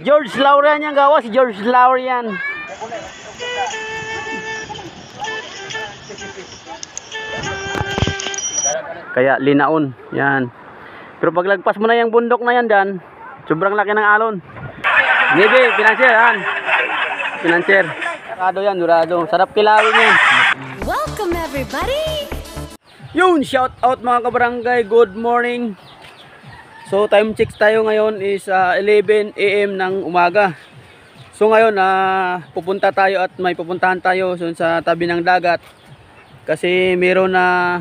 George Lauren yang gawa, si George Lauren. Kaya linaon yan. Pero paglagpas mo na yung bundok na yan, Dan, sobrang laki ng alon. Maybe, financier, Han. Financier. Durado yan, durado. Sarap kilawin yan. Welcome everybody! Yun, shout out mga kabarangay. Good morning. So, time check tayo ngayon is 11 AM ng umaga. So, ngayon, pupunta tayo at may pupuntahan tayo sa tabi ng dagat. Kasi meron na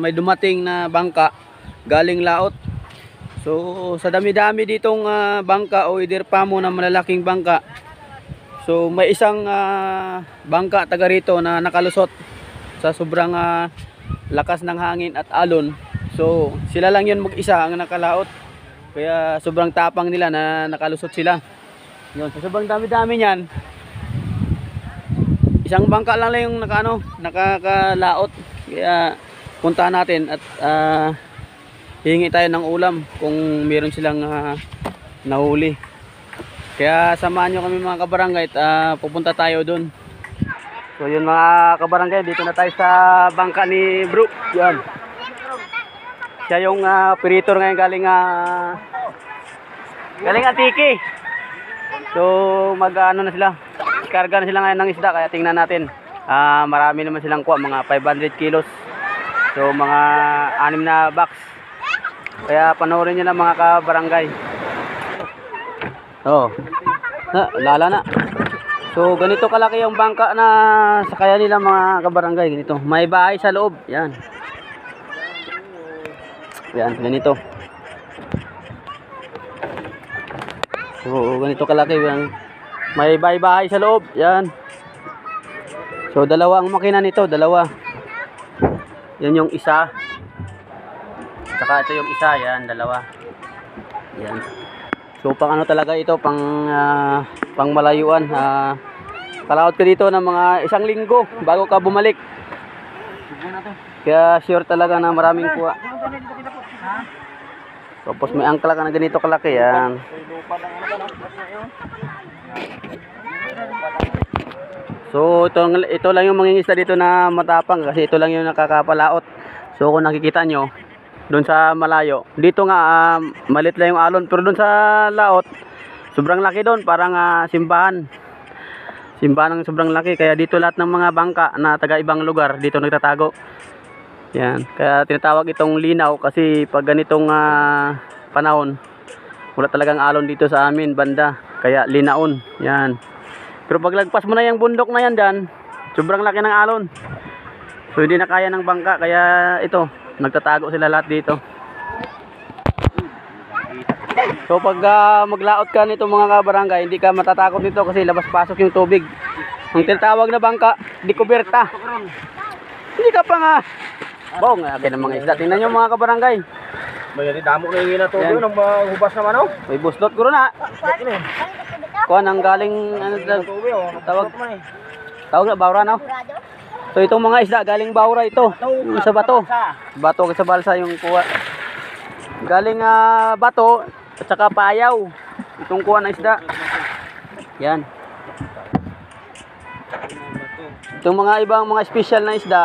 may dumating na bangka galing laot. So, sa dami-dami ditong bangka o idirpamo na malalaking bangka. So, may isang bangka taga rito na nakalusot sa sobrang lakas ng hangin at alon. So, sila lang yun mag-isa ang nakalaot. Kaya sobrang tapang nila na nakalusot sila. Yun, so, sobrang dami-dami niyan. Isang bangka lang lang yung nakakalaot. Kaya punta natin at hingi tayo ng ulam kung meron silang nahuli. Kaya samahan nyo kami mga kabarangay at pupunta tayo dun. So yun mga kabarangay, dito na tayo sa bangka ni Bro. Yan. Siya yung operator ngayon galing Atiki. So mag-ano na sila. Karga na sila ngayon ng isda kaya tingnan natin. Marami naman silang kuha, mga 500 kilos. So mga 6 na box. Kaya panoorin nyo na mga kabarangay. Oo. Lala na. So ganito kalaki yung bangka na sakaya nila mga kabarangay. Ganito. May bahay sa loob. Yan. Yan. Ganito. So ganito kalaki. Yan. May bahay-bahay sa loob. Yan. So dalawa ang makina nito. Dalawa. Yan yung isa. Saka ito yung isa, yan, dalawa. Yan. So pang ano talaga ito, pang malayuan. Kalaot ka dito ng mga 1 linggo bago ka bumalik. Kaya sure talaga na maraming kuha. Tapos may angkla ka na ganito kalaki, yan. So ito lang yung mangingisda dito na matapang kasi ito lang yung nakakapalaot. So kung nakikita nyo, doon sa malayo. Dito nga malit lang yung alon pero doon sa laot sobrang laki doon, parang simbahan. Simbahan ang sobrang laki kaya dito lahat ng mga bangka na taga ibang lugar dito nagtatago. Yan, kaya tinatawag itong linaw kasi pag ganitong panahon wala talagang alon dito sa amin banda kaya linaon. Yan. Pero paglagpas mo na yung bundok na yan, Dan, sobrang laki ng alon. So hindi na kaya ng bangka kaya ito nagtatago sila lahat dito. So pag maglaot ka nito mga kabarangay, hindi ka matatakot nito kasi labas-pasok yung tubig. Ang tinatawag na bangka, dikuberta. Hindi ka pa nga bong, akin ang mga isda. Tingnan nyo mga kabarangay. May damo na hingin na tubig ng hubas naman o. May buslot ko rin ha. Kuhan ang galing ano, tawag na bawra na o. So itong mga isda galing Baura ito. Sa bato. Bato sa balsa yung kuha. Galing bato at saka payaw. Itong kuha ng isda. Yan. Itong mga ibang mga special na isda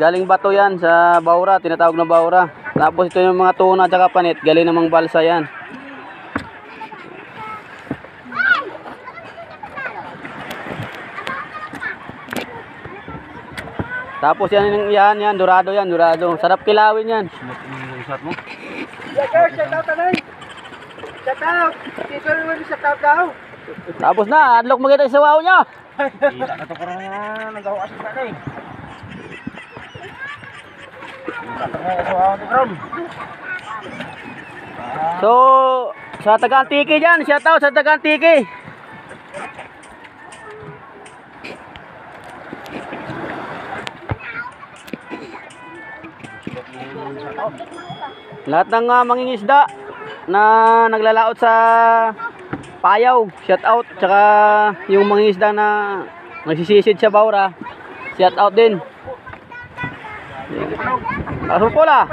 galing bato yan sa Baura, tinatawag na Baura. Tapos ito yung mga tuna at saka panit, galing namang balsa yan. Tapos yan, dorado yan, dorado. Sarap kilawin yan. Shot mo? Shout out. Tapos na, adlok magkita sa wow nyo. Kita na to karang nagawa sa sana eh. So, sa Tagal-tiki dyan, shout out sa Tagal-tiki. Lahat ng mangingisda na naglalaot sa payaw, shout out. Tsaka yung mangingisda na nagsisisid sa Baura, shout out din. Asupol ah.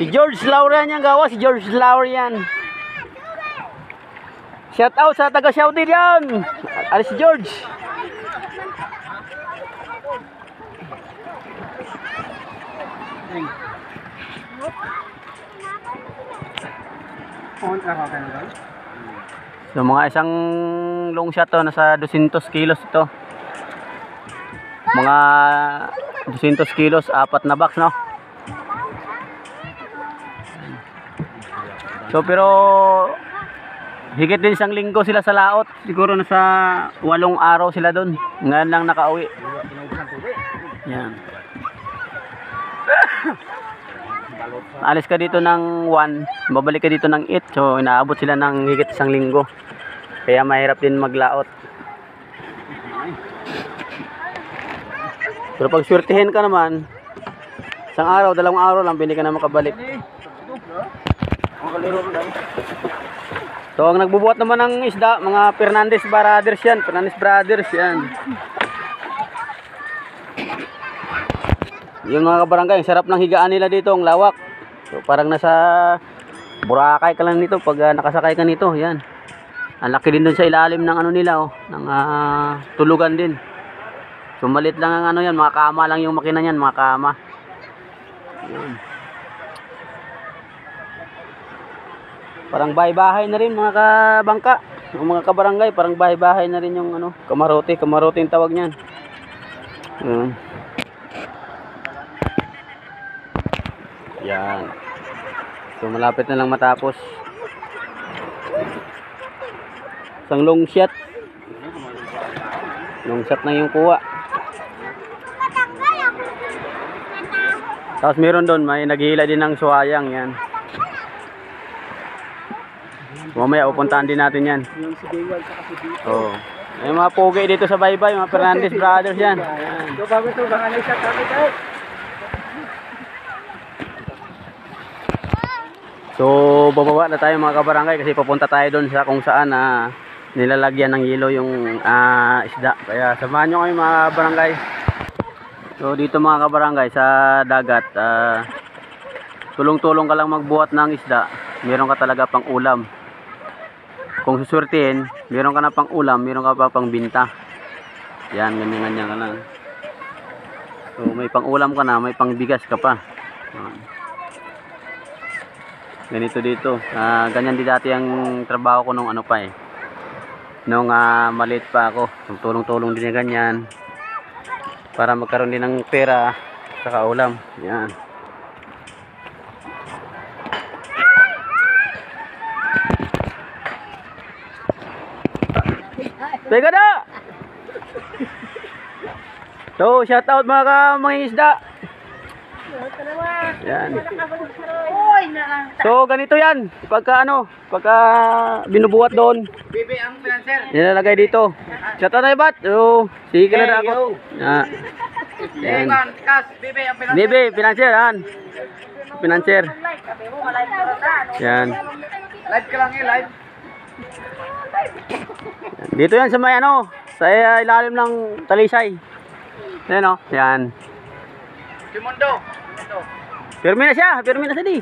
Si George Lauren yang gawa, si George Lauren. Shout out sa taga Saudi diyan. Ari si George. So mga isang long shot to, nasa 200 kilos ito. Mga 200 kilos, apat na box, no? So pero higit din isang linggo sila sa laot, siguro nasa 8 araw sila doon. Ngayon lang nakauwi. Yan. Alis ka dito ng 1, babalik ka dito ng 8. So inaabot sila ng higit isang linggo. Kaya mahirap din maglaot. Pero pag swertihin ka naman, isang araw, 2 araw lang pwede ka na makabalik. So ang nagbubuhat naman ng isda, mga Fernandez Brothers yan, Yung mga kabarangay, sarap ng higaan nila dito, ang lawak. So parang nasa Boracay ka lang nito pag nakasakay ka nito, yan. Ang laki din doon sa ilalim ng ano nila, oh, ng tulugan din. So maliit lang ang ano yan, mga kama lang yung makina niyan, mga kama. Yan. Parang bahay-bahay na rin mga kabangka, o mga kabarangay, parang bahay-bahay na rin yung ano, kamarote, kamarote yung tawag niyan. Yan. Yan. So malapit na lang matapos. Isang long shot. Long shot na yung kuha. Tapos meron doon, may naghihila din ng suwayang yan. Mamaya pupuntahan din natin yan. Oo. May mga pogi dito sa Baybay, mga Fernandez Brothers yan. So bababa na tayo mga kabarangay kasi papunta tayo doon sa kung saan nilalagyan ng yelo yung isda. Kaya samahan nyo kayo mga kabarangay. So dito mga kabarangay sa dagat, tulong-tulong ka lang magbuhat ng isda. Meron ka talaga pang ulam. Kung susurtiin, meron ka na pang ulam, meron ka pa pang binta. Yan, ganyan-ganyan ka lang. So, may pang ulam ka na, may pang bigas ka pa. Ganito dito. Ganyan din dati ang trabaho ko nung ano pa eh. Nung maliit pa ako. Tulong-tulong din ganyan. Para magkaroon din ng pera saka ulam. Yan. Teka na! So, shout out mga mangingisda. Yan. So, ganito yan. Pagka ano, pagka binubuhat doon. Nilalagay dito. Shout out na ibat. So, sige ka na ako. Yan. Bebe, financer. Yan. Financer. Yan. Live ka lang eh, live. Dito yan sa may ano, sa ilalim ng talisay. Ayan o, yan. Simondo. Pirmi na siya, pirmi na siya di.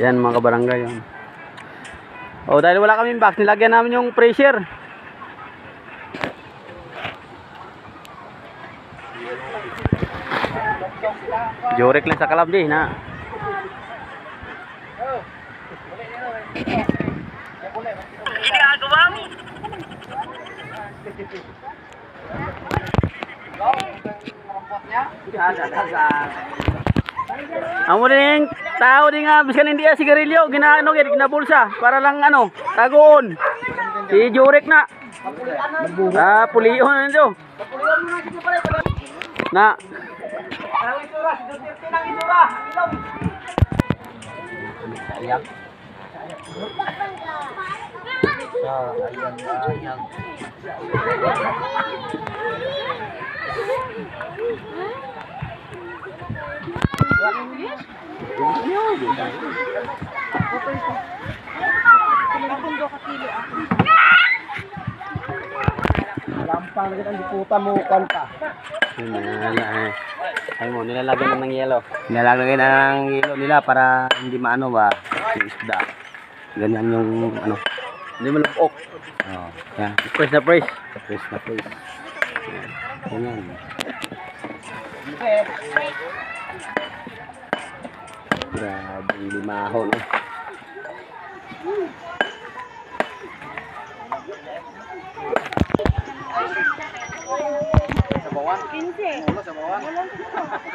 Yan mga kabarangay. O dahil wala kaming box, nilagyan namin yung pressure. Jorek lang sa kalab di na. Amo ding tao ding biskan hindi sigarilyo ginaano gid ginabulsa para lang ano tagoon. Si Jurek na. Pulion nito. Na. Pangit ang diputan mo, kanta. Ayun mo, nilalagyan na ng yelo. Nilalagyan na ng yelo nila para hindi maano ba yung isda. Ganyan yung ano. Hindi malapok. Oo. Yan. Press na press. Press na press. Ganyan. Grabe yung limahon. Sa bawang? Mula sa bawang?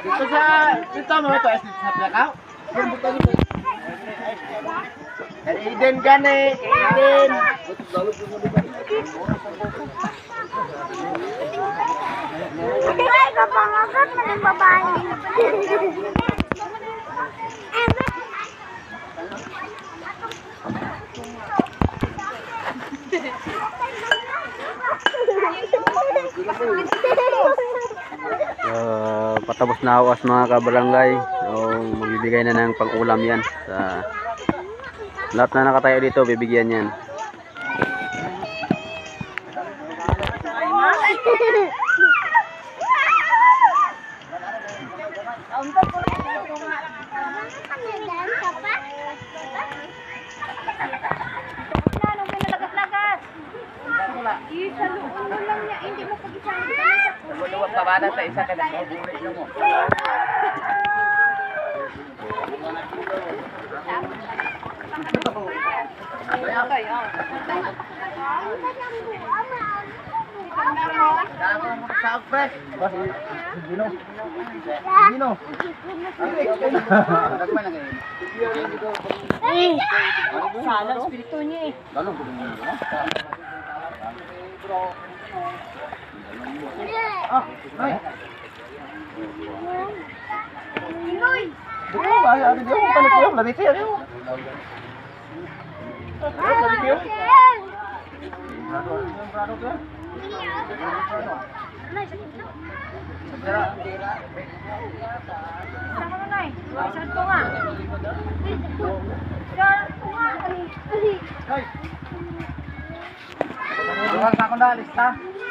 Dito sa... Dito mo ito, sa plakaw? Eden gani! Eden! Hindi ka ikapangagat na ng babae. Patapos na awas mga kabarangay, so magbibigay na ng pang-ulam yan sa lahat na nakatayo dito, bibigyan yan. Para sa isa ka na mabuhay mo. Salang spirito niya eh.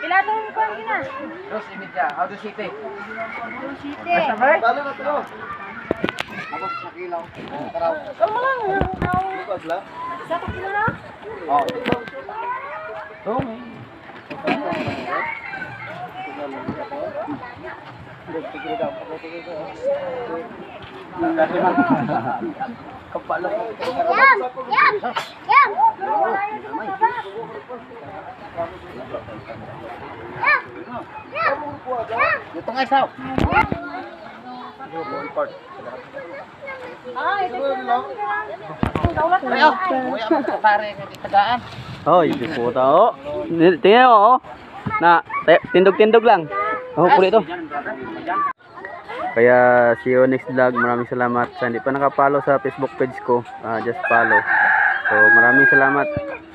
Ilan ko ang ina? 2.5. How do you sit? 2.7. Basta ba? Balo na to. Abot sa kilaw. Taraw. Kamo lang. Sa kilo na? Oo. Tumi. Kapalo. Yam. Ito nga isaw. Hoy, di po tao. Tingnan mo. Na, tindog-tindog lang. Oh, puli ito. Kaya see you next vlog. Maraming salamat. Sa hindi pa nakapalo sa Facebook page ko, just follow. So, maraming salamat.